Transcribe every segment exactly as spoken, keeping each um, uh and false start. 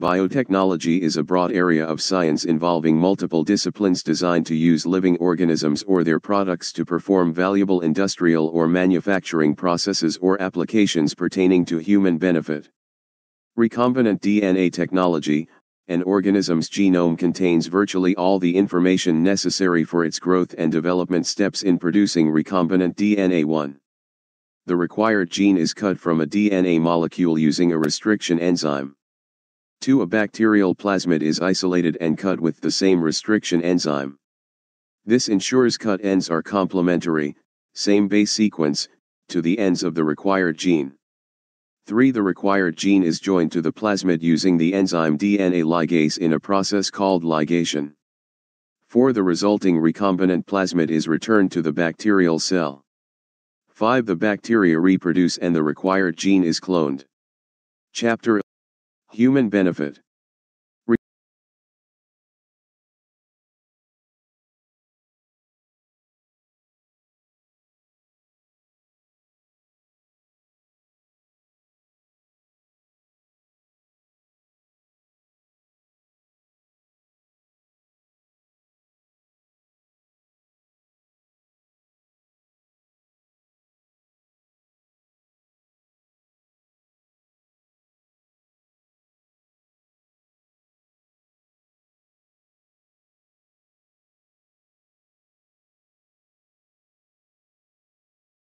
Biotechnology is a broad area of science involving multiple disciplines designed to use living organisms or their products to perform valuable industrial or manufacturing processes or applications pertaining to human benefit. Recombinant D N A technology: an organism's genome contains virtually all the information necessary for its growth and development steps in producing recombinant D N A. one. The required gene is cut from a D N A molecule using a restriction enzyme. two. A bacterial plasmid is isolated and cut with the same restriction enzyme. This ensures cut ends are complementary, same base sequence, to the ends of the required gene. three. The required gene is joined to the plasmid using the enzyme D N A ligase in a process called ligation. four. The resulting recombinant plasmid is returned to the bacterial cell. five. The bacteria reproduce and the required gene is cloned. Chapter: Human benefit. Re-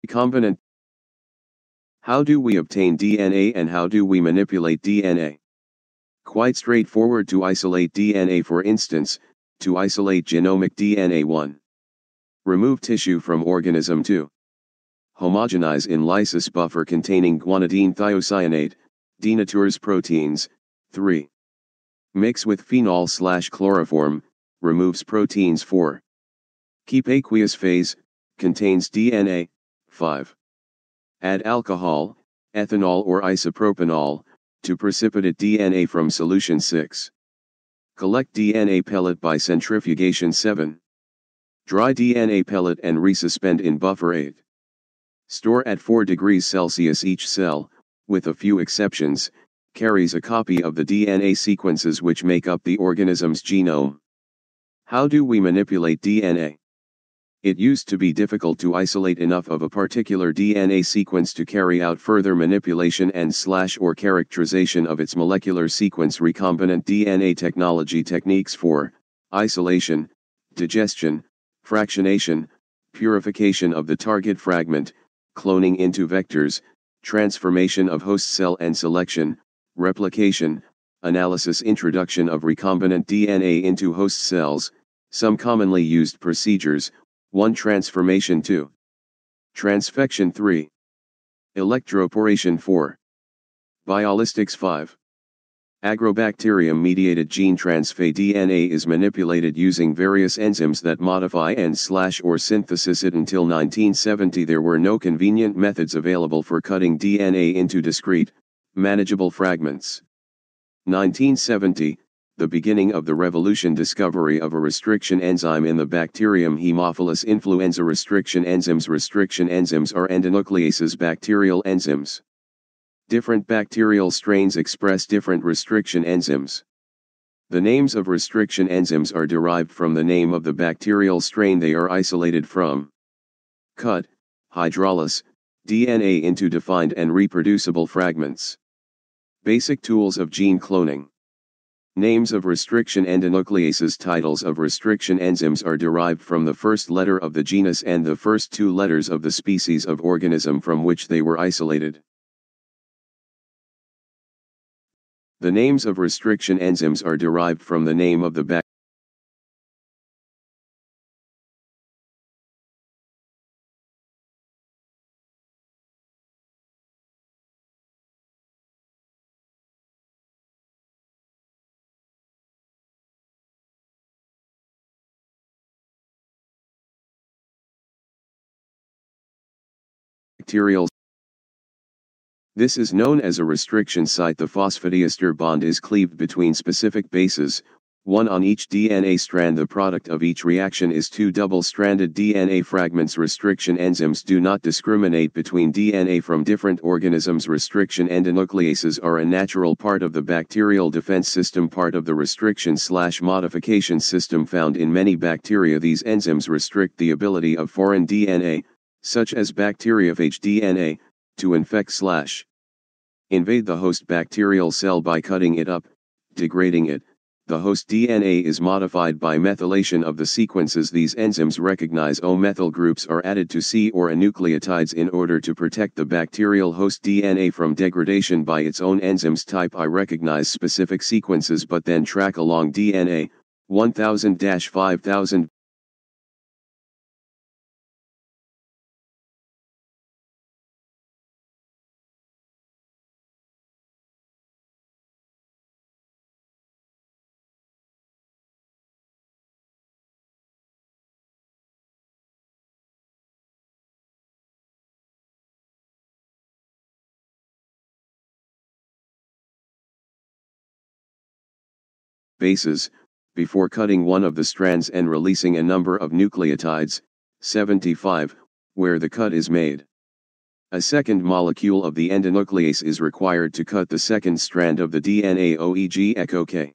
Recombinant. How do we obtain D N A and how do we manipulate D N A? Quite straightforward. To isolate D N A, for instance, to isolate genomic D N A. one. Remove tissue from organism. two. Homogenize in lysis buffer containing guanidine thiocyanate, denatures proteins. three. Mix with phenol slash chloroform, removes proteins. four. Keep aqueous phase, contains D N A. five. Add alcohol, ethanol or isopropanol, to precipitate D N A from solution. six. Collect D N A pellet by centrifugation. seven. Dry D N A pellet and resuspend in buffer. eight. Store at four degrees Celsius. Each cell, with a few exceptions, carries a copy of the D N A sequences which make up the organism's genome. How do we manipulate D N A? It used to be difficult to isolate enough of a particular D N A sequence to carry out further manipulation and slash or characterization of its molecular sequence. Recombinant D N A technology techniques for isolation, digestion, fractionation, purification of the target fragment, cloning into vectors, transformation of host cell and selection, replication, analysis. Introduction of recombinant D N A into host cells, some commonly used procedures. one. Transformation. two. Transfection. three. Electroporation. four. Biolistics. five. Agrobacterium-mediated gene transfer. D N A is manipulated using various enzymes that modify and slash or synthesize it. Until nineteen seventy there were no convenient methods available for cutting D N A into discrete, manageable fragments. nineteen seventy. The beginning of the revolution. Discovery of a restriction enzyme in the bacterium Haemophilus influenzae. Restriction enzymes. Restriction enzymes are endonucleases, bacterial enzymes. Different bacterial strains express different restriction enzymes. The names of restriction enzymes are derived from the name of the bacterial strain they are isolated from. Cut, hydrolysis, D N A into defined and reproducible fragments. Basic tools of gene cloning. Names of restriction endonucleases. Titles of restriction enzymes are derived from the first letter of the genus and the first two letters of the species of organism from which they were isolated. The names of restriction enzymes are derived from the name of the bacterium. This is known as a restriction site. The phosphodiester bond is cleaved between specific bases, one on each D N A strand. The product of each reaction is two double-stranded D N A fragments. Restriction enzymes do not discriminate between D N A from different organisms. Restriction endonucleases are a natural part of the bacterial defense system, part of the restriction/modification system found in many bacteria. These enzymes restrict the ability of foreign D N A, such as bacteriophage D N A, to infect/invade the host bacterial cell by cutting it up, degrading it. The host D N A is modified by methylation of the sequences. These enzymes recognize O-methyl groups are added to C or A nucleotides in order to protect the bacterial host D N A from degradation by its own enzymes. Type I recognize specific sequences but then track along D N A, one thousand to five thousand. Bases, before cutting one of the strands and releasing a number of nucleotides, seventy-five, where the cut is made. A second molecule of the endonuclease is required to cut the second strand of the D N A. O E G E C O K.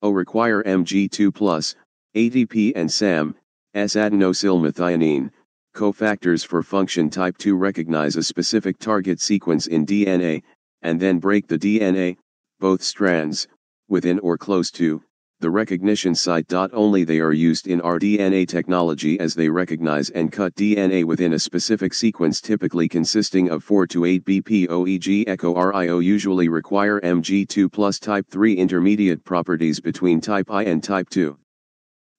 O require M G two plus, A T P and S A M, S-adenosylmethionine, cofactors for function. Type two recognize a specific target sequence in D N A, and then break the D N A, both strands, within or close to the recognition site. Only they are used in r D N A technology as they recognize and cut D N A within a specific sequence, typically consisting of four to eight B P O E G E C O R I O usually require M G two plus. Type three intermediate properties between type one and type two.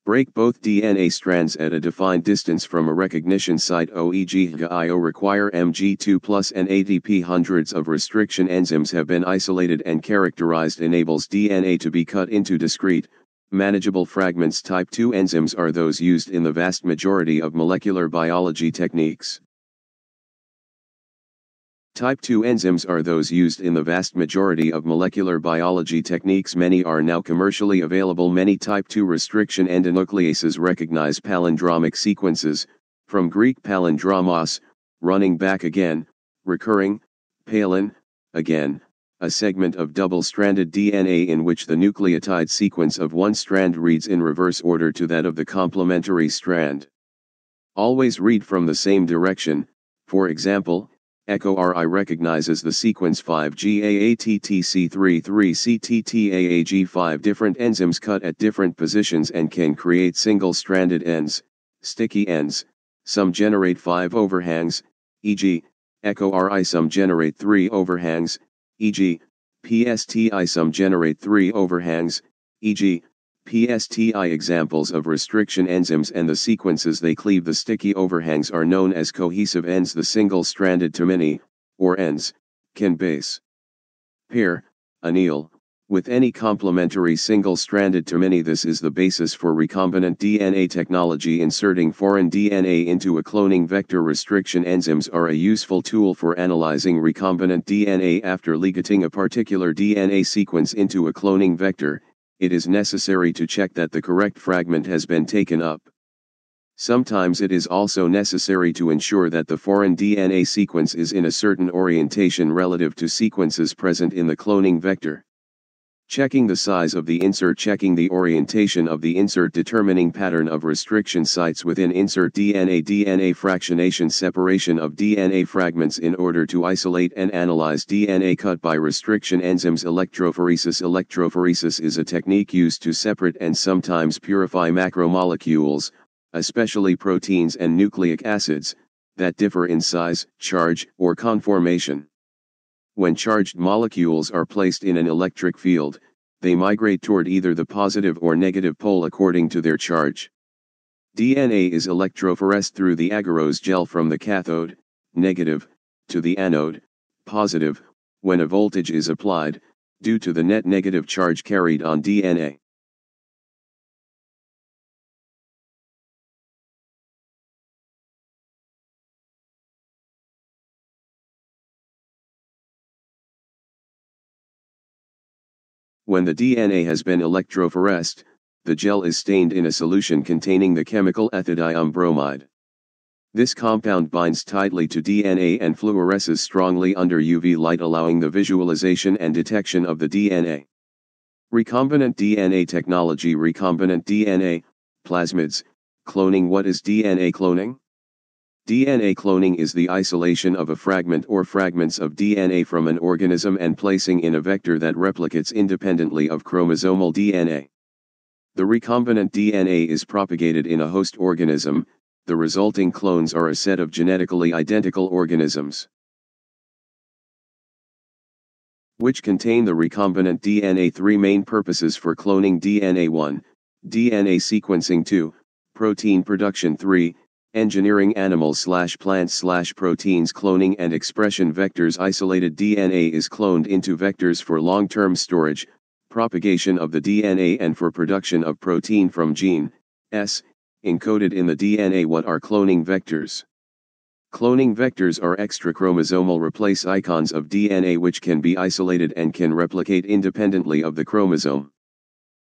Break both D N A strands at a defined distance from a recognition site. O E G H I O require M G two plus and A T P. Hundreds of restriction enzymes have been isolated and characterized, enables D N A to be cut into discrete, manageable fragments. Type two enzymes are those used in the vast majority of molecular biology techniques. Type two enzymes are those used in the vast majority of molecular biology techniques. Many are now commercially available. Many type two restriction endonucleases recognize palindromic sequences, from Greek palindromos, running back again, recurring, palin, again, a segment of double-stranded D N A in which the nucleotide sequence of one strand reads in reverse order to that of the complementary strand. Always read from the same direction. For example, E C O R I recognizes the sequence five G A A T T C three three C T T A A G five. Different enzymes cut at different positions and can create single-stranded ends, sticky ends. Some generate five overhangs, for example, E C O R I. Some generate three overhangs, for example, P S T I. Some generate three overhangs, for example, P S T I. Examples of restriction enzymes and the sequences they cleave. The sticky overhangs are known as cohesive ends. The single-stranded tymini, or ends, can base, pair, anneal, with any complementary single-stranded tymini. This is the basis for recombinant D N A technology, inserting foreign D N A into a cloning vector. Restriction enzymes are a useful tool for analyzing recombinant D N A. After ligating a particular D N A sequence into a cloning vector, it is necessary to check that the correct fragment has been taken up. Sometimes it is also necessary to ensure that the foreign D N A sequence is in a certain orientation relative to sequences present in the cloning vector. Checking the size of the insert, checking the orientation of the insert, determining pattern of restriction sites within insert D N A, D N A fractionation, separation of D N A fragments in order to isolate and analyze D N A cut by restriction enzymes. Electrophoresis. Electrophoresis is a technique used to separate and sometimes purify macromolecules, especially proteins and nucleic acids, that differ in size, charge, or conformation. When charged molecules are placed in an electric field, they migrate toward either the positive or negative pole according to their charge. D N A is electrophoresed through the agarose gel from the cathode, negative, to the anode, positive, when a voltage is applied, due to the net negative charge carried on D N A. When the D N A has been electrophoresed, the gel is stained in a solution containing the chemical ethidium bromide. This compound binds tightly to D N A and fluoresces strongly under U V light, allowing the visualization and detection of the D N A. Recombinant D N A technology. Recombinant D N A, plasmids, cloning. What is D N A cloning? D N A cloning is the isolation of a fragment or fragments of D N A from an organism and placing in a vector that replicates independently of chromosomal D N A. The recombinant D N A is propagated in a host organism. The resulting clones are a set of genetically identical organisms, which contain the recombinant D N A. Three main purposes for cloning D N A: one. D N A sequencing. two. Protein production. three. Engineering animals-slash-plants-slash-proteins. Cloning and expression vectors. Isolated D N A is cloned into vectors for long-term storage, propagation of the D N A, and for production of protein from gene S encoded in the D N A. What are cloning vectors? Cloning vectors are extrachromosomal replace icons of D N A which can be isolated and can replicate independently of the chromosome.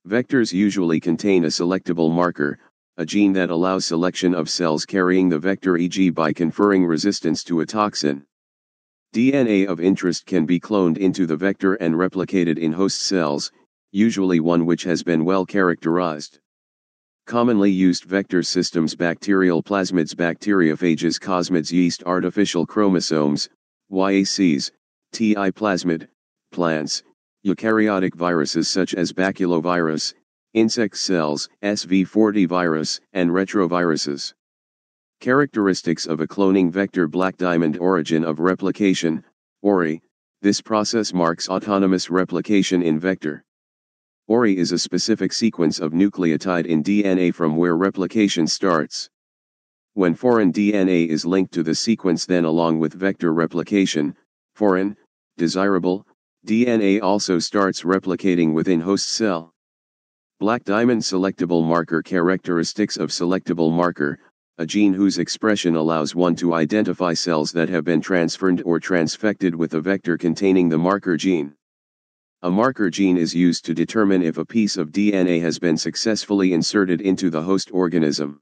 Vectors usually contain a selectable marker, a gene that allows selection of cells carrying the vector, for example by conferring resistance to a toxin. D N A of interest can be cloned into the vector and replicated in host cells, usually one which has been well characterized. Commonly used vector systems: bacterial plasmids, bacteriophages, cosmids, yeast, artificial chromosomes, Y A Cs, T I plasmid, plants, eukaryotic viruses such as baculovirus, insect cells, S V forty virus, and retroviruses. Characteristics of a cloning vector. Black diamond. Origin of replication, O R I. This process marks autonomous replication in vector. O R I is a specific sequence of nucleotide in D N A from where replication starts. When foreign D N A is linked to the sequence, then along with vector replication, foreign, desirable, D N A also starts replicating within host cell. Black diamond. Selectable marker. Characteristics of selectable marker, a gene whose expression allows one to identify cells that have been transferred or transfected with a vector containing the marker gene. A marker gene is used to determine if a piece of D N A has been successfully inserted into the host organism.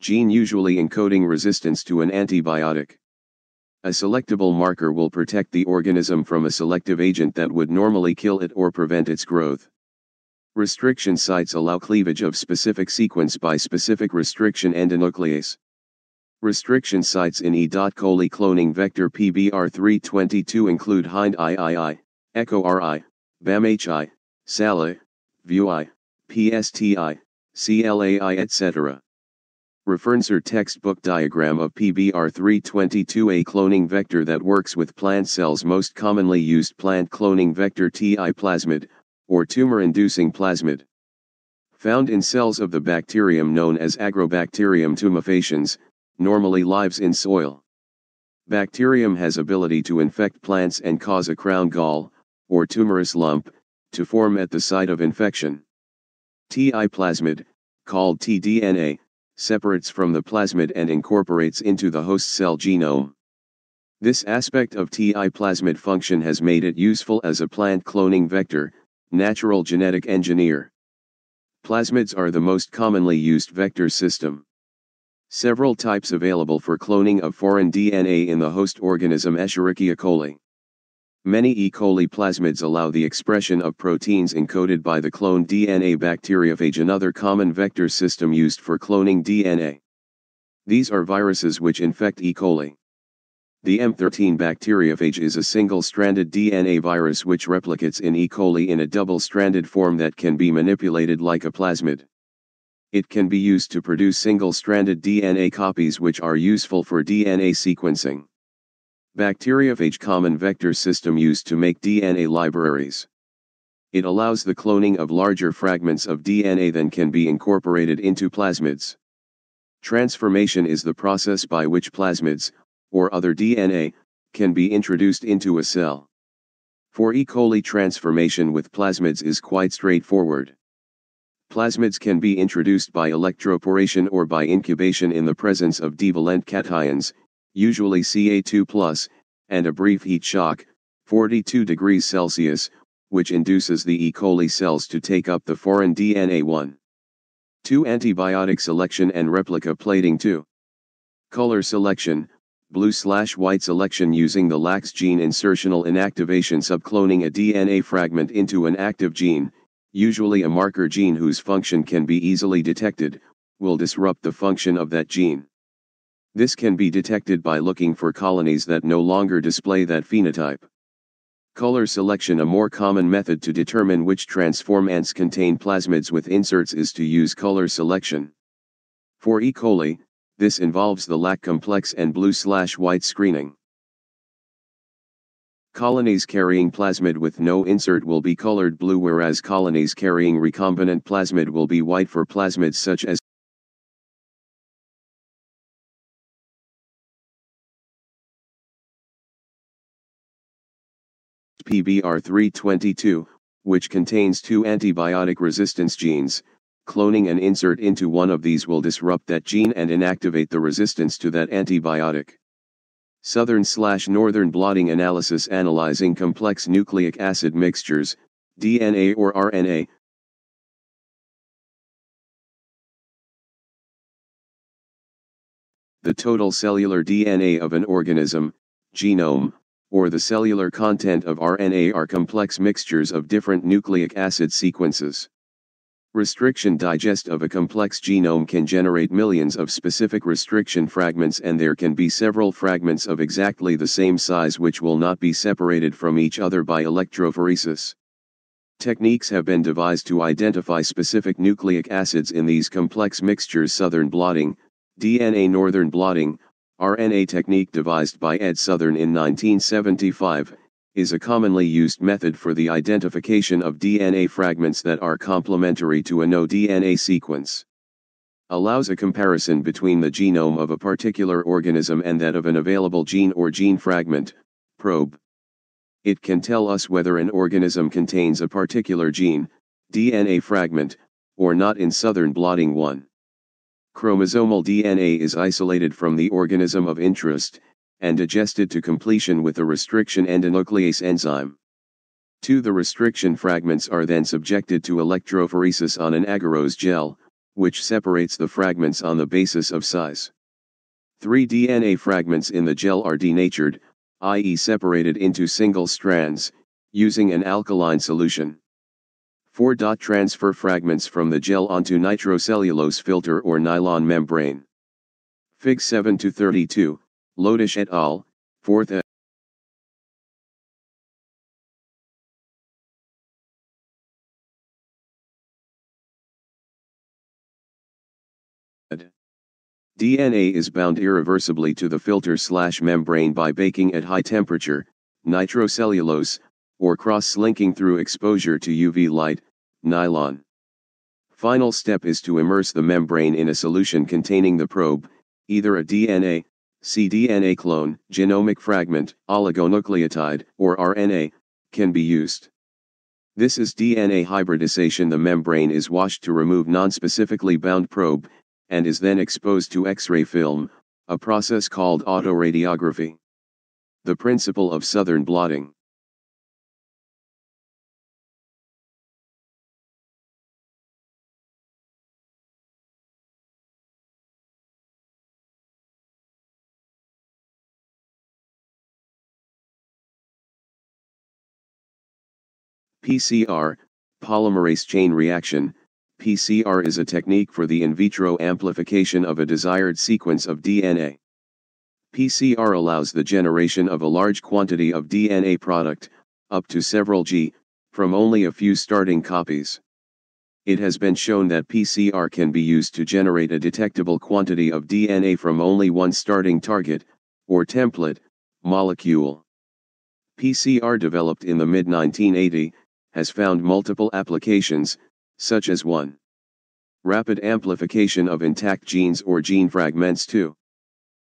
Gene usually encoding resistance to an antibiotic. A selectable marker will protect the organism from a selective agent that would normally kill it or prevent its growth. Restriction sites allow cleavage of specific sequence by specific restriction endonuclease. Restriction sites in E. coli cloning vector P B R three twenty-two include hind two, ECHO R I, BAMHI, SALI, VUI, PSTI, CLAI, et cetera. Referencer. Textbook diagram of P B R three twenty-two, a cloning vector that works with plant cells. Most commonly used plant cloning vector T I plasmid, or tumor-inducing plasmid, found in cells of the bacterium known as Agrobacterium tumefaciens, normally lives in soil. Bacterium has ability to infect plants and cause a crown gall, or tumorous lump, to form at the site of infection. T I plasmid, called T D N A, separates from the plasmid and incorporates into the host cell genome. This aspect of T I plasmid function has made it useful as a plant cloning vector, natural genetic engineer. Plasmids are the most commonly used vector system. Several types available for cloning of foreign D N A in the host organism. Escherichia coli. Many E. coli plasmids allow the expression of proteins encoded by the cloned D N A. Bacteriophage. Another common vector system used for cloning D N A. These are viruses which infect E. coli. The M thirteen bacteriophage is a single-stranded D N A virus which replicates in E. coli in a double-stranded form that can be manipulated like a plasmid. It can be used to produce single-stranded D N A copies which are useful for D N A sequencing. Bacteriophage. Common vector system used to make D N A libraries. It allows the cloning of larger fragments of D N A than can be incorporated into plasmids. Transformation is the process by which plasmids, or other D N A, can be introduced into a cell. For E. coli, transformation with plasmids is quite straightforward. Plasmids can be introduced by electroporation or by incubation in the presence of divalent cations, usually C A two plus, and a brief heat shock, forty-two degrees Celsius, which induces the E. coli cells to take up the foreign D N A. one. two Antibiotic selection and replica plating. two. Color selection, blue-slash-white selection using the lacZ gene insertional inactivation, subcloning a D N A fragment into an active gene, usually a marker gene whose function can be easily detected, will disrupt the function of that gene. This can be detected by looking for colonies that no longer display that phenotype. Color selection. A more common method to determine which transformants contain plasmids with inserts is to use color selection. For E. coli, this involves the lac complex and blue-slash-white screening. Colonies carrying plasmid with no insert will be colored blue, whereas colonies carrying recombinant plasmid will be white for plasmids such as P B R three twenty-two, which contains two antibiotic resistance genes. Cloning an insert into one of these will disrupt that gene and inactivate the resistance to that antibiotic. Southern/Northern blotting analysis, analyzing complex nucleic acid mixtures, D N A or R N A, the total cellular D N A of an organism, genome, or the cellular content of R N A are complex mixtures of different nucleic acid sequences. Restriction digest of a complex genome can generate millions of specific restriction fragments, and there can be several fragments of exactly the same size which will not be separated from each other by electrophoresis. Techniques have been devised to identify specific nucleic acids in these complex mixtures. Southern blotting, D N A. Northern blotting, R N A technique devised by Ed Southern in nineteen seventy-five. Is a commonly used method for the identification of D N A fragments that are complementary to a no D N A sequence. Allows a comparison between the genome of a particular organism and that of an available gene or gene fragment, probe. It can tell us whether an organism contains a particular gene, D N A fragment, or not. In Southern blotting one. Chromosomal D N A is isolated from the organism of interest, and digested to completion with a restriction endonuclease enzyme. two. The restriction fragments are then subjected to electrophoresis on an agarose gel, which separates the fragments on the basis of size. three. D N A fragments in the gel are denatured, that is separated into single strands, using an alkaline solution. four. Transfer fragments from the gel onto nitrocellulose filter or nylon membrane. Fig seven to thirty-two. Lodish et al., fourth ed. D N A is bound irreversibly to the filter/membrane by baking at high temperature, nitrocellulose, or cross-linking through exposure to U V light, nylon. Final step is to immerse the membrane in a solution containing the probe, either a D N A, cDNA clone, genomic fragment, oligonucleotide, or R N A, can be used. This is D N A hybridization. The membrane is washed to remove nonspecifically bound probe, and is then exposed to X-ray film, a process called autoradiography. The principle of Southern blotting. P C R, polymerase chain reaction. P C R is a technique for the in vitro amplification of a desired sequence of D N A. P C R allows the generation of a large quantity of D N A product, up to several G, from only a few starting copies. It has been shown that P C R can be used to generate a detectable quantity of D N A from only one starting target, or template, molecule. P C R, developed in the mid nineteen eighties, has found multiple applications, such as one. Rapid amplification of intact genes or gene fragments. two.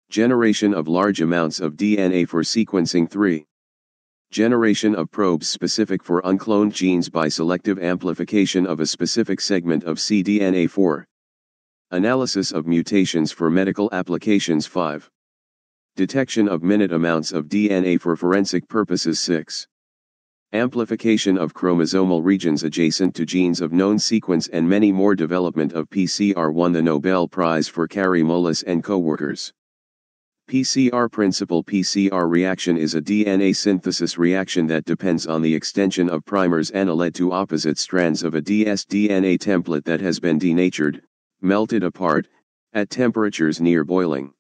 Generation of large amounts of D N A for sequencing. three. Generation of probes specific for uncloned genes by selective amplification of a specific segment of cDNA. four. Analysis of mutations for medical applications. five. Detection of minute amounts of D N A for forensic purposes. six. amplification of chromosomal regions adjacent to genes of known sequence, and many more. Development of P C R won the Nobel Prize for Kary Mullis and co-workers. P C R principle. P C R reaction is a D N A synthesis reaction that depends on the extension of primers analyte to opposite strands of a dsDNA template that has been denatured, melted apart, at temperatures near boiling.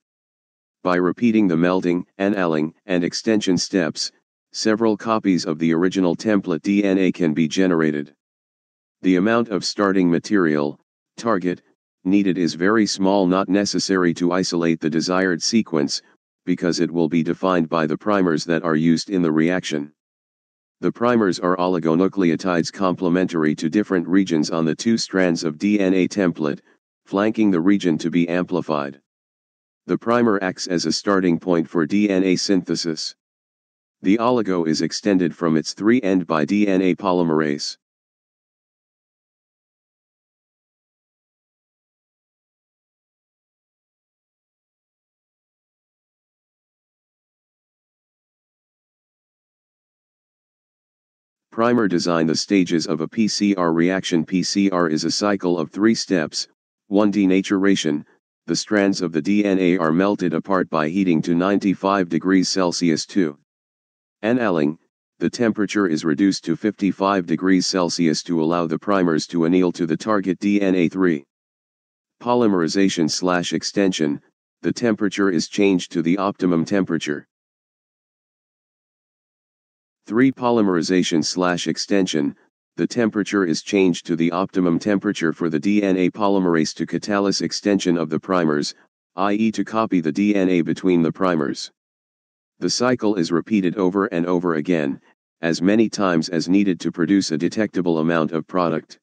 By repeating the melting, analyzing, and extension steps, several copies of the original template D N A can be generated. The amount of starting material, target, needed is very small, not necessary to isolate the desired sequence, because it will be defined by the primers that are used in the reaction. The primers are oligonucleotides complementary to different regions on the two strands of D N A template, flanking the region to be amplified. The primer acts as a starting point for D N A synthesis. The oligo is extended from its three end by D N A polymerase. Primer design. The stages of a P C R reaction. P C R is a cycle of three steps. one Denaturation. The strands of the D N A are melted apart by heating to ninety-five degrees Celsius. two Annealing. The temperature is reduced to fifty-five degrees Celsius to allow the primers to anneal to the target D N A. three Polymerization slash extension. The temperature is changed to the optimum temperature. three Polymerization slash extension, the temperature is changed to the optimum temperature for the D N A polymerase to catalyze extension of the primers, that is to copy the D N A between the primers. The cycle is repeated over and over again, as many times as needed to produce a detectable amount of product.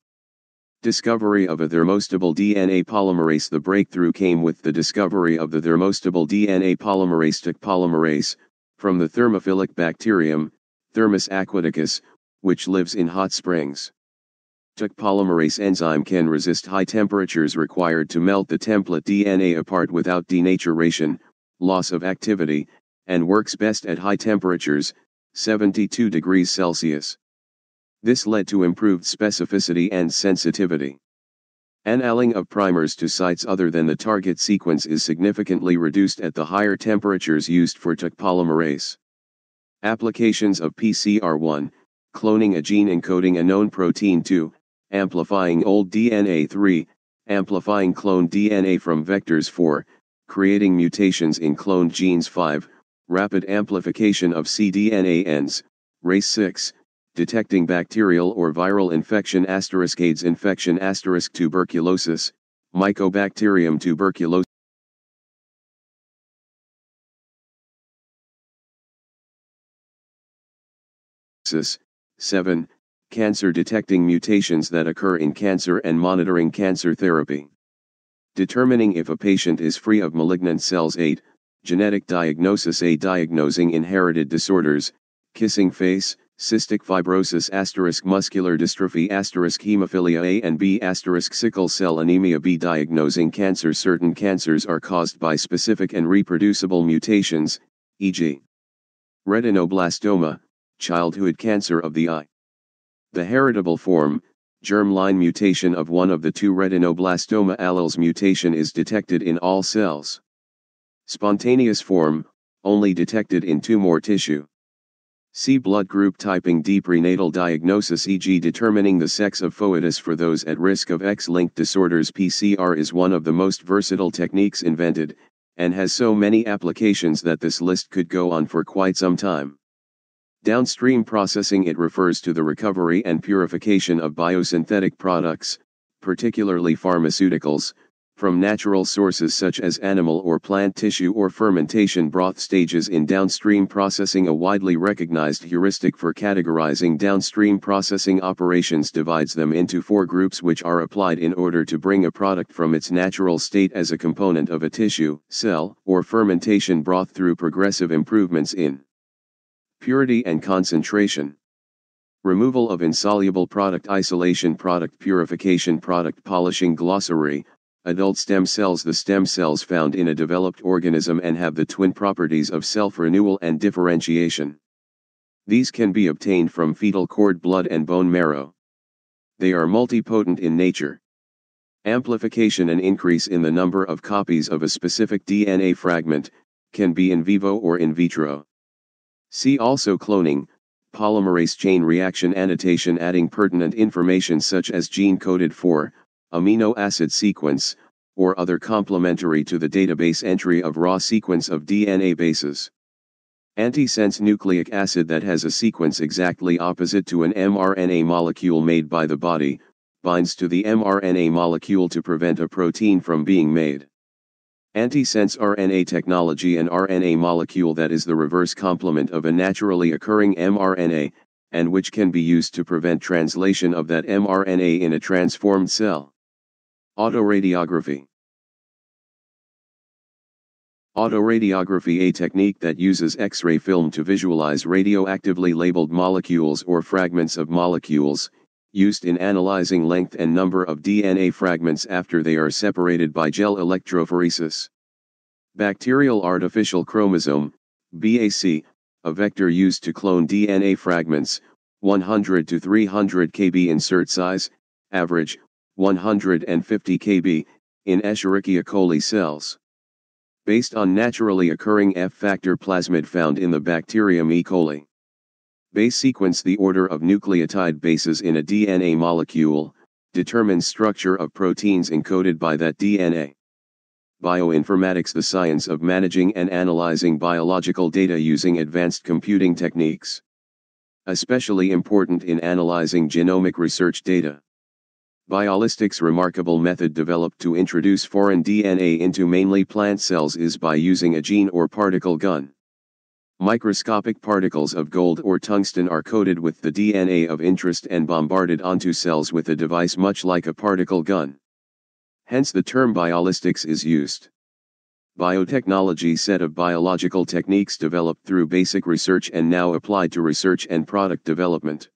Discovery of a thermostable D N A polymerase. The breakthrough came with the discovery of the thermostable D N A polymerase Taq polymerase, from the thermophilic bacterium, Thermus aquaticus, which lives in hot springs. Taq polymerase enzyme can resist high temperatures required to melt the template D N A apart without denaturation, loss of activity, and works best at high temperatures, seventy-two degrees Celsius. This led to improved specificity and sensitivity. Annealing of primers to sites other than the target sequence is significantly reduced at the higher temperatures used for Taq polymerase. Applications of P C R. one Cloning a gene, encoding a known protein. two Amplifying old D N A. three Amplifying cloned D N A from vectors. four Creating mutations in cloned genes. five Rapid amplification of cDNA ends. Race. six Detecting bacterial or viral infection. Asterisk AIDS infection. Asterisk tuberculosis. Mycobacterium tuberculosis. seven Cancer. Detecting mutations that occur in cancer and monitoring cancer therapy. Determining if a patient is free of malignant cells. eight Genetic diagnosis. A Diagnosing inherited disorders, kissing face, cystic fibrosis, asterisk muscular dystrophy, asterisk hemophilia A and B, asterisk sickle cell anemia. B Diagnosing cancer. Certain cancers are caused by specific and reproducible mutations, for example retinoblastoma, childhood cancer of the eye. The heritable form, germline mutation of one of the two retinoblastoma alleles. Mutation is detected in all cells. Spontaneous form, only detected in tumor tissue. See blood group typing. D Prenatal diagnosis, for example determining the sex of foetus for those at risk of X-linked disorders. P C R is one of the most versatile techniques invented, and has so many applications that this list could go on for quite some time. Downstream processing. It refers to the recovery and purification of biosynthetic products, particularly pharmaceuticals, from natural sources such as animal or plant tissue or fermentation broth. Stages in downstream processing. A widely recognized heuristic for categorizing downstream processing operations divides them into four groups, which are applied in order to bring a product from its natural state as a component of a tissue, cell, or fermentation broth through progressive improvements in purity and concentration, removal of insoluble product, isolation, product purification, product polishing. Glossary. Adult stem cells. The stem cells found in a developed organism and have the twin properties of self-renewal and differentiation. These can be obtained from fetal cord blood and bone marrow. They are multipotent in nature. Amplification and increase in the number of copies of a specific D N A fragment, can be in vivo or in vitro. See also cloning, polymerase chain reaction annotation adding pertinent information such as gene coded for, amino acid sequence, or other complementary to the database entry of raw sequence of D N A bases. Antisense nucleic acid that has a sequence exactly opposite to an mRNA molecule made by the body, binds to the mRNA molecule to prevent a protein from being made. Antisense R N A technology, an R N A molecule that is the reverse complement of a naturally occurring mRNA, and which can be used to prevent translation of that mRNA in a transformed cell. Autoradiography. Autoradiography, a technique that uses X-ray film to visualize radioactively labeled molecules or fragments of molecules, used in analyzing length and number of D N A fragments after they are separated by gel electrophoresis. Bacterial artificial chromosome, B A C, a vector used to clone D N A fragments, one hundred to three hundred kilograms insert size, average, one hundred fifty kilograms, in Escherichia coli cells. Based on naturally occurring F factor plasmid found in the bacterium E. coli. Base sequence, the order of nucleotide bases in a D N A molecule, determines structure of proteins encoded by that D N A. Bioinformatics, the science of managing and analyzing biological data using advanced computing techniques. Especially important in analyzing genomic research data. Biolistics, remarkable method developed to introduce foreign D N A into mainly plant cells is by using a gene or particle gun. Microscopic particles of gold or tungsten are coated with the D N A of interest and bombarded onto cells with a device much like a particle gun. Hence the term biolistics is used. Biotechnology, set of biological techniques developed through basic research and now applied to research and product development.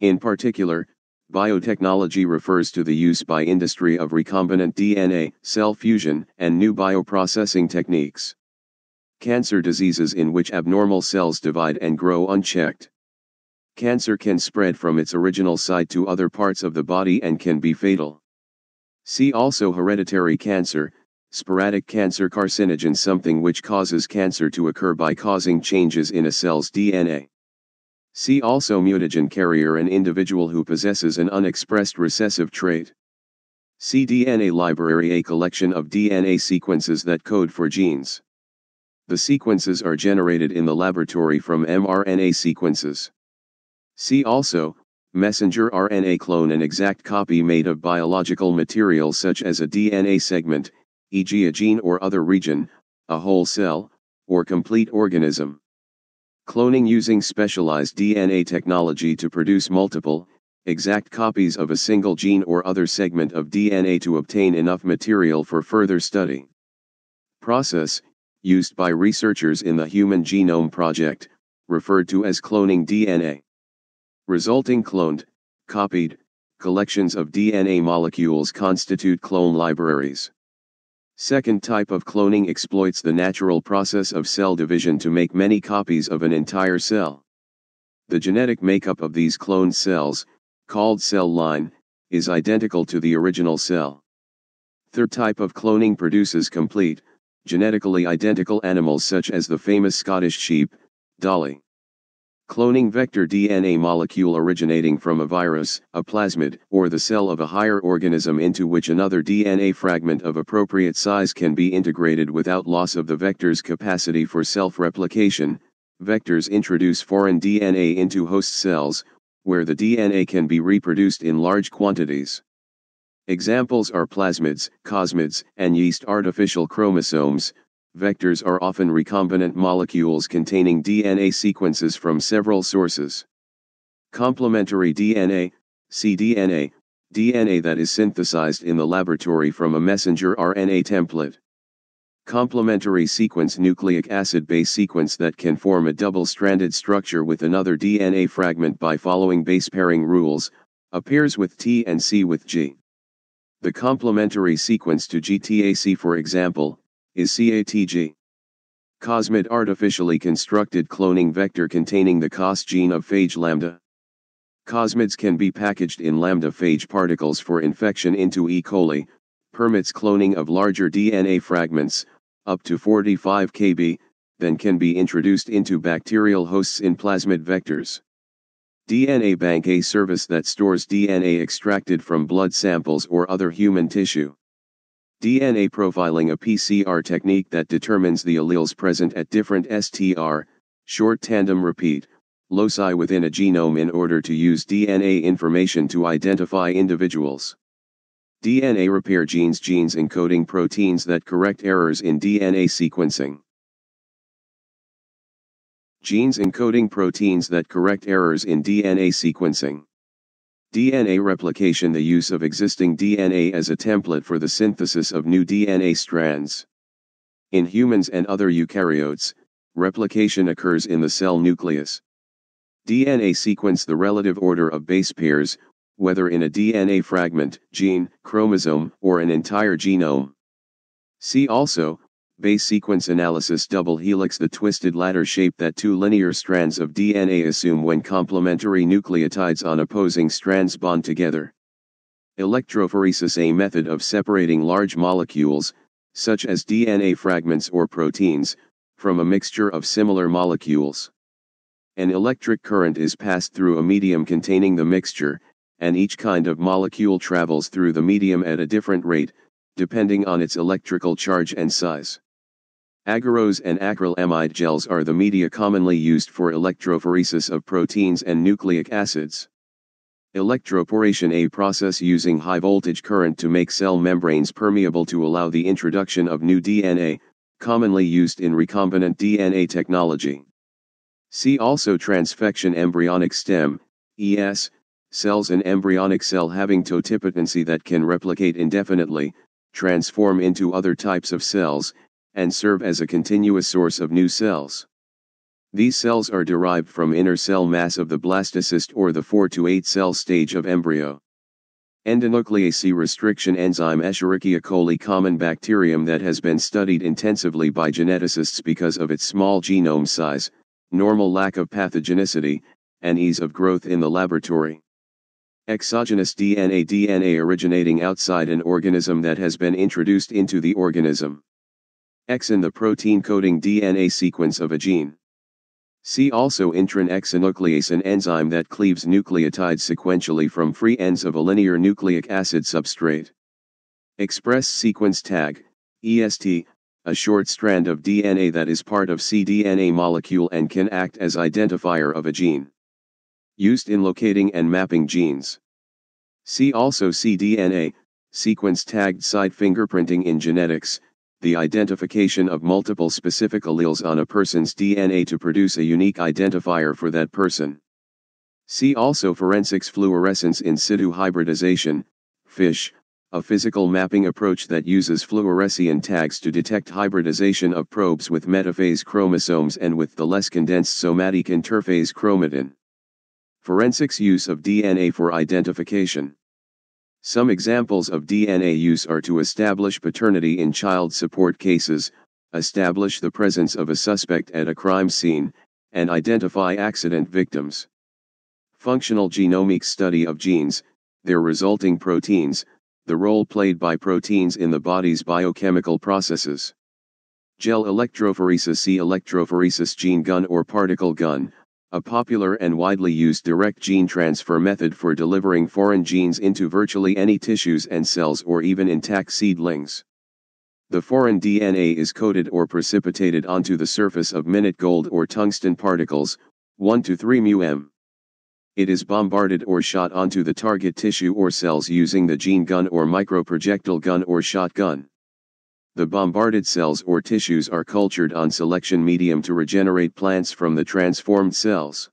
In particular, biotechnology refers to the use by industry of recombinant D N A, cell fusion, and new bioprocessing techniques. Cancer, diseases in which abnormal cells divide and grow unchecked. Cancer can spread from its original site to other parts of the body and can be fatal. See also hereditary cancer, sporadic cancer, carcinogen, something which causes cancer to occur by causing changes in a cell's D N A. See also mutagen carrier, an individual who possesses an unexpressed recessive trait. See D N A library, a collection of D N A sequences that code for genes. The sequences are generated in the laboratory from mRNA sequences. See also, messenger R N A clone, an exact copy made of biological material such as a D N A segment, for example a gene or other region, a whole cell, or complete organism. Cloning, using specialized D N A technology to produce multiple, exact copies of a single gene or other segment of D N A to obtain enough material for further study. Process, used by researchers in the Human Genome Project, referred to as cloning D N A. Resulting cloned, copied, collections of D N A molecules constitute clone libraries. Second type of cloning exploits the natural process of cell division to make many copies of an entire cell. The genetic makeup of these cloned cells, called cell line, is identical to the original cell. Third type of cloning produces complete, genetically identical animals such as the famous Scottish sheep, Dolly. Cloning, vector D N A molecule originating from a virus, a plasmid, or the cell of a higher organism into which another D N A fragment of appropriate size can be integrated without loss of the vector's capacity for self-replication. Vectors introduce foreign D N A into host cells, where the D N A can be reproduced in large quantities. Examples are plasmids, cosmids, and yeast. Artificial chromosomes. Vectors are often recombinant molecules containing D N A sequences from several sources. Complementary D N A, cDNA, D N A that is synthesized in the laboratory from a messenger R N A template. Complementary sequence, nucleic acid-base sequence that can form a double-stranded structure with another D N A fragment by following base pairing rules, appears with T and C with G. The complementary sequence to G T A C, for example, is C A T G. Cosmid artificially constructed cloning vector containing the C O S gene of phage lambda. Cosmids can be packaged in lambda phage particles for infection into E. coli, permits cloning of larger D N A fragments, up to forty-five kilobase, then can be introduced into bacterial hosts in plasmid vectors. D N A Bank, a service that stores D N A extracted from blood samples or other human tissue. D N A profiling, a P C R technique that determines the alleles present at different S T R, short tandem repeat, loci within a genome in order to use D N A information to identify individuals. D N A repair genes, genes encoding proteins that correct errors in D N A sequencing. Genes encoding proteins that correct errors in D N A sequencing. D N A replication, the use of existing D N A as a template for the synthesis of new D N A strands. In humans and other eukaryotes, replication occurs in the cell nucleus. D N A sequence, the relative order of base pairs, whether in a D N A fragment, gene, chromosome, or an entire genome. See also, base sequence analysis. Double helix, the twisted ladder shape that two linear strands of D N A assume when complementary nucleotides on opposing strands bond together. Electrophoresis, a method of separating large molecules, such as D N A fragments or proteins, from a mixture of similar molecules. An electric current is passed through a medium containing the mixture, and each kind of molecule travels through the medium at a different rate, depending on its electrical charge and size. Agarose and acrylamide gels are the media commonly used for electrophoresis of proteins and nucleic acids. Electroporation, a process using high-voltage current to make cell membranes permeable to allow the introduction of new D N A, commonly used in recombinant D N A technology. See also transfection. Embryonic stem, E S, cells, an embryonic cell having totipotency that can replicate indefinitely, transform into other types of cells, and serve as a continuous source of new cells. These cells are derived from inner cell mass of the blastocyst or the four to eight cell stage of embryo. Endonuclease restriction enzyme, Escherichia coli, common bacterium that has been studied intensively by geneticists because of its small genome size, normal lack of pathogenicity, and ease of growth in the laboratory. Exogenous D N A, D N A originating outside an organism that has been introduced into the organism. Exon, the protein coding D N A sequence of a gene. See also intron. Exonuclease, an enzyme that cleaves nucleotides sequentially from free ends of a linear nucleic acid substrate. Express sequence tag, E S T, a short strand of D N A that is part of cDNA molecule and can act as identifier of a gene. Used in locating and mapping genes. See also cDNA, sequence tagged site. Fingerprinting in genetics, the identification of multiple specific alleles on a person's D N A to produce a unique identifier for that person. See also forensics. Fluorescence in situ hybridization, FISH, a physical mapping approach that uses fluorescein tags to detect hybridization of probes with metaphase chromosomes and with the less condensed somatic interphase chromatin. Forensics use of D N A for identification. Some examples of D N A use are to establish paternity in child support cases, establish the presence of a suspect at a crime scene, and identify accident victims. Functional genomic study of genes, their resulting proteins, the role played by proteins in the body's biochemical processes. Gel electrophoresis, see electrophoresis. Gene gun or particle gun, a popular and widely used direct gene transfer method for delivering foreign genes into virtually any tissues and cells or even intact seedlings. The foreign D N A is coated or precipitated onto the surface of minute gold or tungsten particles, one to three mu m. It is bombarded or shot onto the target tissue or cells using the gene gun or microprojectile gun or shotgun. The bombarded cells or tissues are cultured on selection medium to regenerate plants from the transformed cells.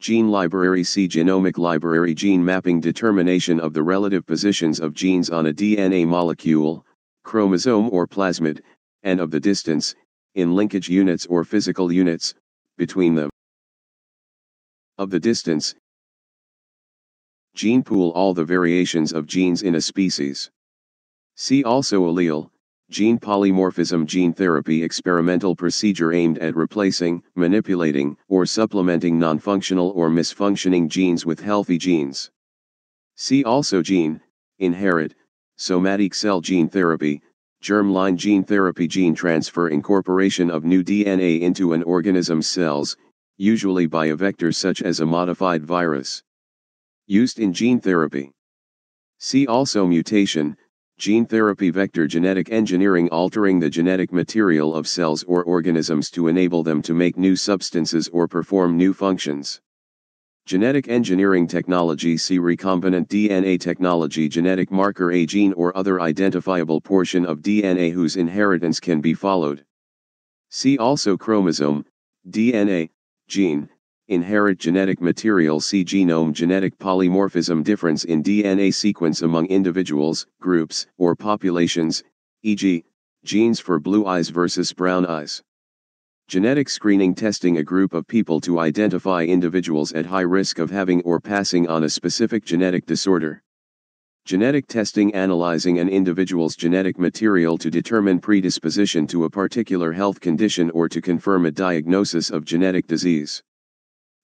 Gene library, see genomic library. Gene mapping, determination of the relative positions of genes on a D N A molecule, chromosome or plasmid, and of the distance, in linkage units or physical units, between them. Of the distance. Gene pool, all the variations of genes in a species. See also allele, Gene polymorphism gene therapy experimental procedure aimed at replacing, manipulating, or supplementing non-functional or misfunctioning genes with healthy genes. See also gene, inherit, somatic cell gene therapy, germline gene therapy, gene transfer, incorporation of new D N A into an organism's cells, usually by a vector such as a modified virus. Used in gene therapy. See also mutation, gene therapy vector genetic engineering, altering the genetic material of cells or organisms to enable them to make new substances or perform new functions. Genetic engineering technology. See recombinant D N A technology, genetic marker, a gene or other identifiable portion of D N A whose inheritance can be followed. See also chromosome, D N A, gene, inherit genetic material. See genome, genetic polymorphism, difference in D N A sequence among individuals, groups, or populations, for example, genes for blue eyes versus brown eyes. Genetic screening, testing a group of people to identify individuals at high risk of having or passing on a specific genetic disorder. Genetic testing, analyzing an individual's genetic material to determine predisposition to a particular health condition or to confirm a diagnosis of genetic disease.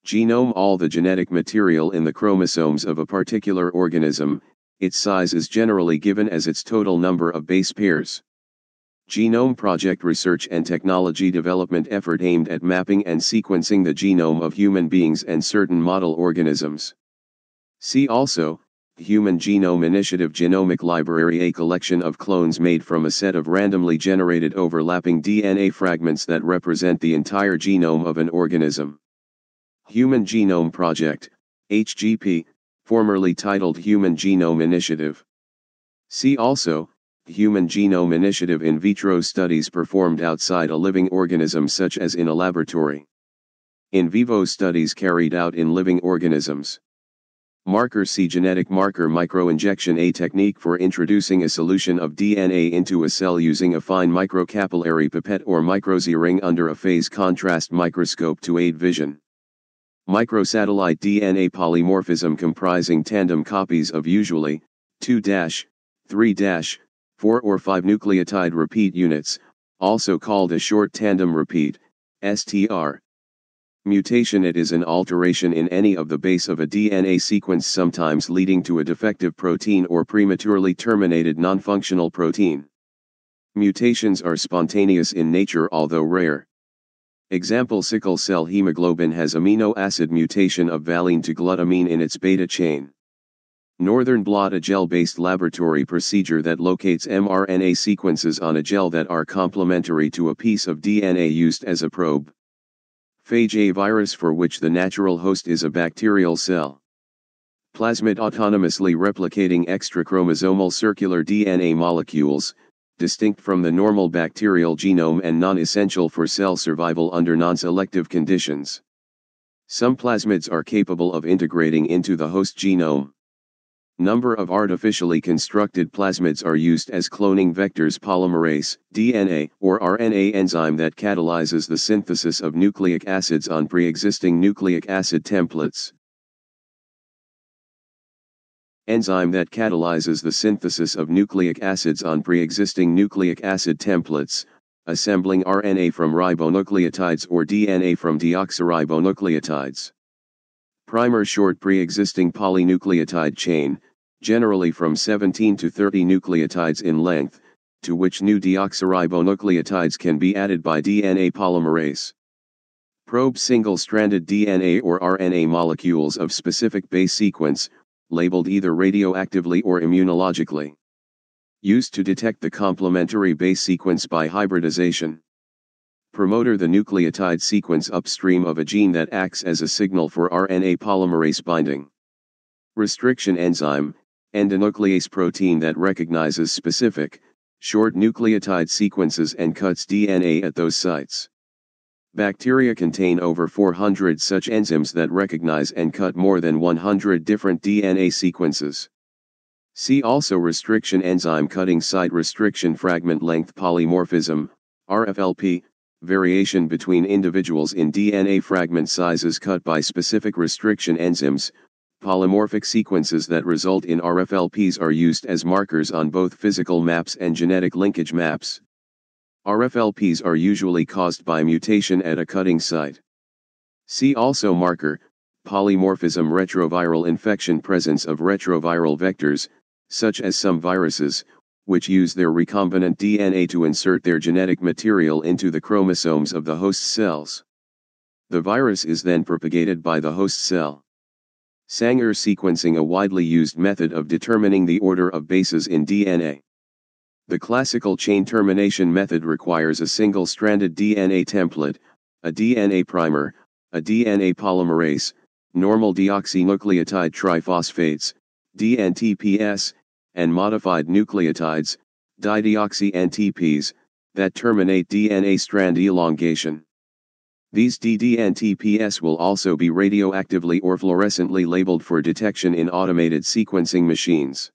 Genome, all the genetic material in the chromosomes of a particular organism, its size is generally given as its total number of base pairs. Genome project, research and technology development effort aimed at mapping and sequencing the genome of human beings and certain model organisms. See also, Human Genome Initiative, genomic library, a collection of clones made from a set of randomly generated overlapping D N A fragments that represent the entire genome of an organism. Human Genome Project, H G P, formerly titled Human Genome Initiative. See also, Human Genome Initiative, in vitro studies performed outside a living organism such as in a laboratory. In vivo studies carried out in living organisms. Marker, see genetic marker, microinjection, a technique for introducing a solution of D N A into a cell using a fine microcapillary pipette or microz-ring under a phase contrast microscope to aid vision. Microsatellite D N A polymorphism, comprising tandem copies of usually two, three, four or five nucleotide repeat units, also called a short tandem repeat, S T R. Mutation, it is an alteration in any of the base of a D N A sequence, sometimes leading to a defective protein or prematurely terminated non-functional protein. Mutations are spontaneous in nature, although rare. Example, sickle cell hemoglobin has amino acid mutation of valine to glutamine in its beta chain. Northern blot, a gel-based laboratory procedure that locates mRNA sequences on a gel that are complementary to a piece of D N A used as a probe. Phage, a virus for which the natural host is a bacterial cell. Plasmid, autonomously replicating extrachromosomal circular D N A molecules, distinct from the normal bacterial genome and non-essential for cell survival under non-selective conditions. Some plasmids are capable of integrating into the host genome. Number of artificially constructed plasmids are used as cloning vectors. Polymerase, D N A or R N A enzyme that catalyzes the synthesis of nucleic acids on pre-existing nucleic acid templates. Enzyme that catalyzes the synthesis of nucleic acids on pre-existing nucleic acid templates, assembling R N A from ribonucleotides or D N A from deoxyribonucleotides. Primer, short pre-existing polynucleotide chain, generally from seventeen to thirty nucleotides in length, to which new deoxyribonucleotides can be added by D N A polymerase. Probe, single-stranded D N A or R N A molecules of specific base sequence, labeled either radioactively or immunologically. Used to detect the complementary base sequence by hybridization. Promoter, the nucleotide sequence upstream of a gene that acts as a signal for R N A polymerase binding. Restriction enzyme, endonuclease protein that recognizes specific, short nucleotide sequences and cuts D N A at those sites. Bacteria contain over four hundred such enzymes that recognize and cut more than one hundred different D N A sequences. See also restriction enzyme, cutting site, restriction fragment length polymorphism, R F L P, variation between individuals in D N A fragment sizes cut by specific restriction enzymes, Polymorphic sequences that result in R F L Ps are used as markers on both physical maps and genetic linkage maps. R F L Ps are usually caused by mutation at a cutting site. See also marker, polymorphism, retroviral infection, presence of retroviral vectors, such as some viruses, which use their recombinant D N A to insert their genetic material into the chromosomes of the host cells. The virus is then propagated by the host cell. Sanger sequencing, a widely used method of determining the order of bases in D N A. The classical chain termination method requires a single-stranded D N A template, a D N A primer, a D N A polymerase, normal deoxynucleotide triphosphates, D N T P S, and modified nucleotides, dideoxy-N T Ps, that terminate D N A strand elongation. These D D N T P S will also be radioactively or fluorescently labeled for detection in automated sequencing machines.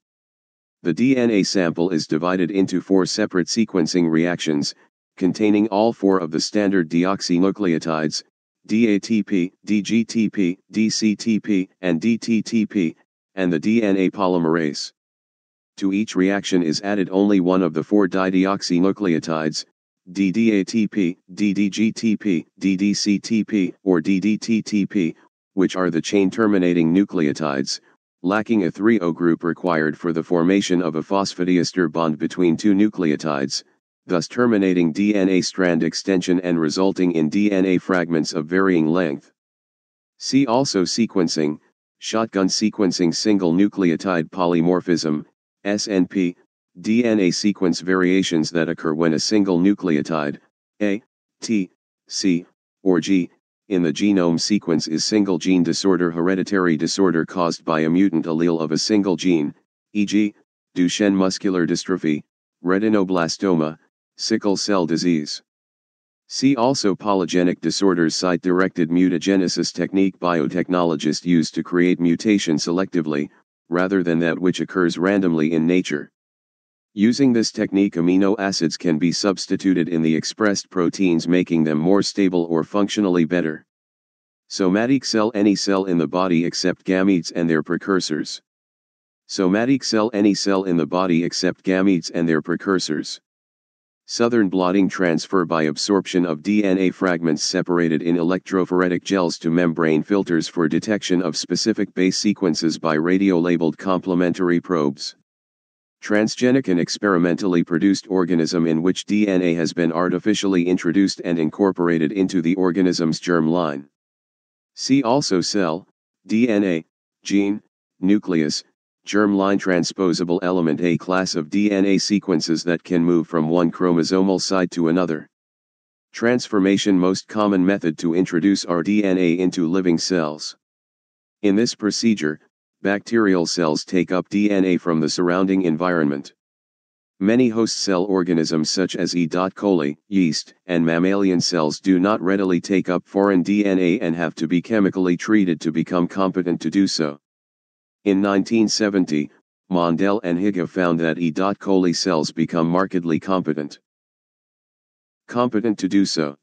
The D N A sample is divided into four separate sequencing reactions, containing all four of the standard deoxynucleotides, D A T P, D G T P, D C T P, and D T T P, and the D N A polymerase. To each reaction is added only one of the four dideoxynucleotides, D D A T P, D D G T P, D D C T P, or D D T T P, which are the chain-terminating nucleotides, lacking a three O group required for the formation of a phosphodiester bond between two nucleotides, thus terminating D N A strand extension and resulting in D N A fragments of varying length. See also sequencing, shotgun sequencing, single nucleotide polymorphism, S N P, D N A sequence variations that occur when a single nucleotide, A, T, C, or G, in the genome sequence is single gene disorder, hereditary disorder caused by a mutant allele of a single gene, for example, Duchenne muscular dystrophy, retinoblastoma, sickle cell disease. See also polygenic disorders, site-directed mutagenesis technique biotechnologists use to create mutation selectively, rather than that which occurs randomly in nature. Using this technique, amino acids can be substituted in the expressed proteins, making them more stable or functionally better. Somatic cell, any cell in the body except gametes and their precursors. Somatic cell, any cell in the body except gametes and their precursors. Southern blotting, transfer by absorption of D N A fragments separated in electrophoretic gels to membrane filters for detection of specific base sequences by radio-labeled complementary probes. Transgenic, an experimentally produced organism in which D N A has been artificially introduced and incorporated into the organism's germ line. See also cell, D N A, gene, nucleus, germline transposable element, a class of D N A sequences that can move from one chromosomal site to another. Transformation, most common method to introduce our D N A into living cells. In this procedure, bacterial cells take up D N A from the surrounding environment. Many host cell organisms such as E. coli, yeast, and mammalian cells do not readily take up foreign D N A and have to be chemically treated to become competent to do so. In nineteen seventy, Mondell and Higa found that E. coli cells become markedly competent. Competent to do so.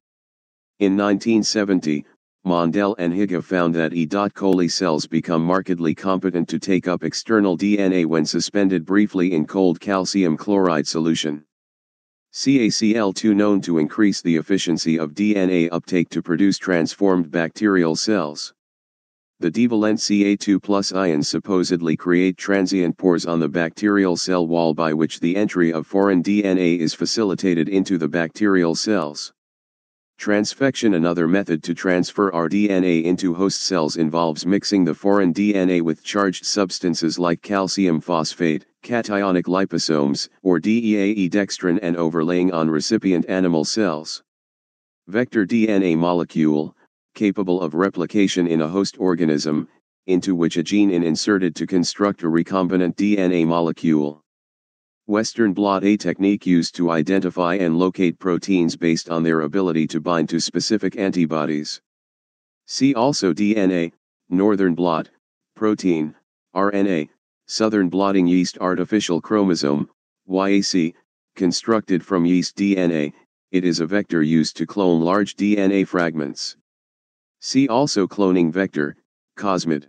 In nineteen seventy, Mondell and Higa found that E. coli cells become markedly competent to take up external D N A when suspended briefly in cold calcium chloride solution. C A C L two known to increase the efficiency of D N A uptake to produce transformed bacterial cells. The divalent C A two plus ions supposedly create transient pores on the bacterial cell wall by which the entry of foreign D N A is facilitated into the bacterial cells. Transfection, another method to transfer our D N A into host cells, involves mixing the foreign D N A with charged substances like calcium phosphate, cationic liposomes, or D E A E dextrin, and overlaying on recipient animal cells. Vector D N A molecule, capable of replication in a host organism, into which a gene is inserted to construct a recombinant D N A molecule. Western blot, a technique used to identify and locate proteins based on their ability to bind to specific antibodies. See also D N A, Northern blot, protein, R N A, Southern blotting, yeast artificial chromosome, Y A C, constructed from yeast D N A, it is a vector used to clone large D N A fragments. See also cloning vector, cosmid.